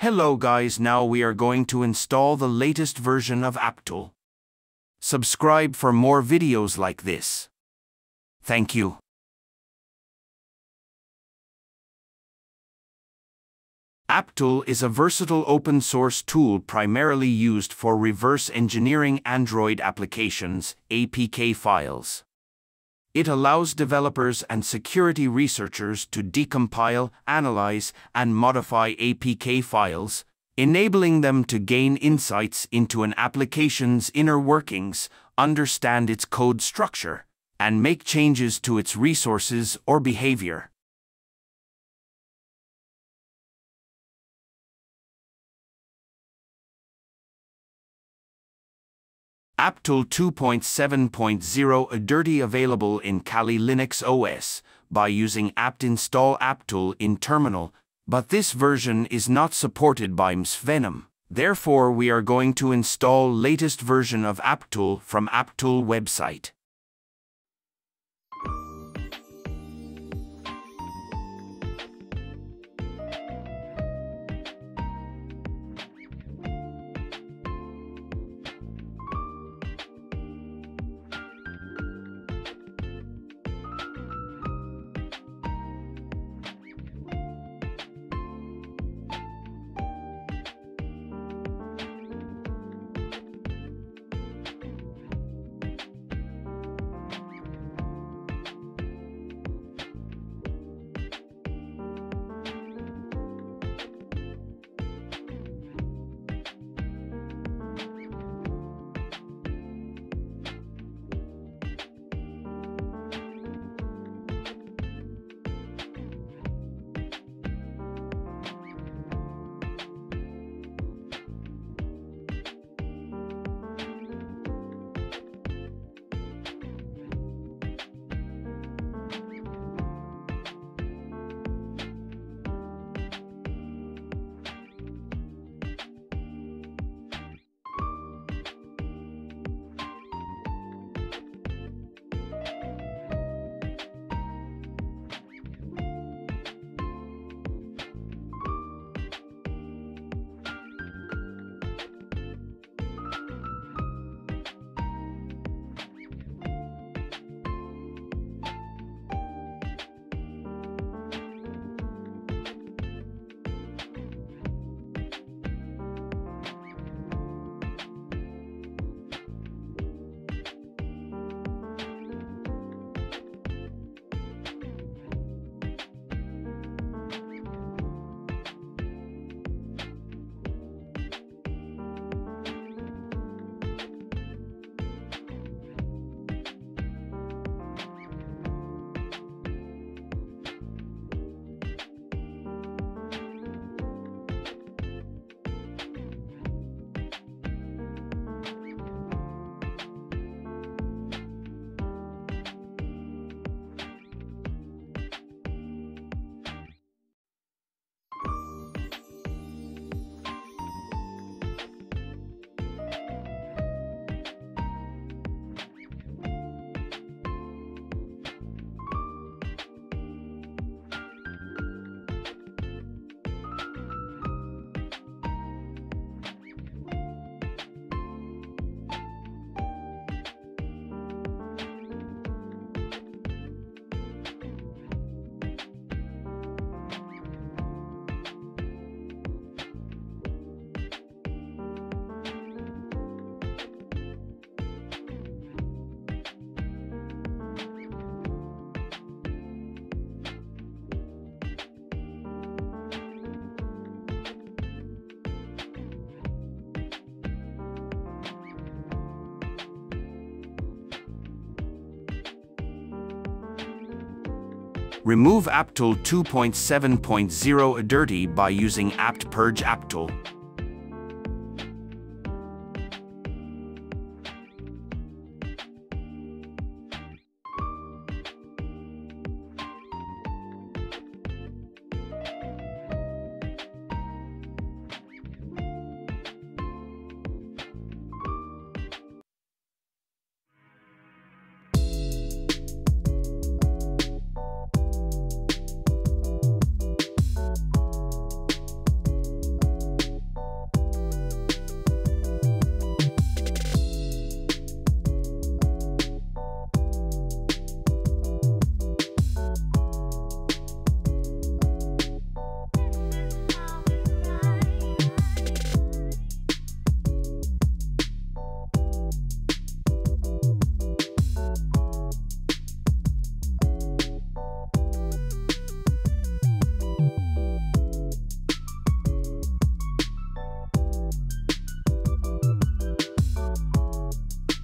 Hello guys, now we are going to install the latest version of Apktool. Subscribe for more videos like this. Thank you. Apktool is a versatile open source tool primarily used for reverse engineering Android applications, APK files. It allows developers and security researchers to decompile, analyze, and modify APK files, enabling them to gain insights into an application's inner workings, understand its code structure, and make changes to its resources or behavior. Apktool 2.7.0 is already available in Kali Linux OS by using apt install apktool in terminal, but this version is not supported by Msfvenom. Therefore, we are going to install latest version of apktool from apktool website. Remove apktool 2.7.0 dirty by using apt purge apktool.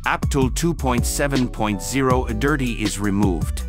Apktool 2.7.0 dirty is removed.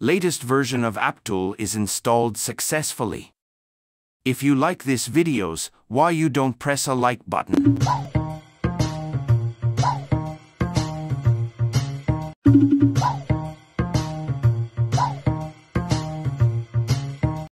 Latest version of Apktool is installed successfully. If you like this videos, why you don't press a like button?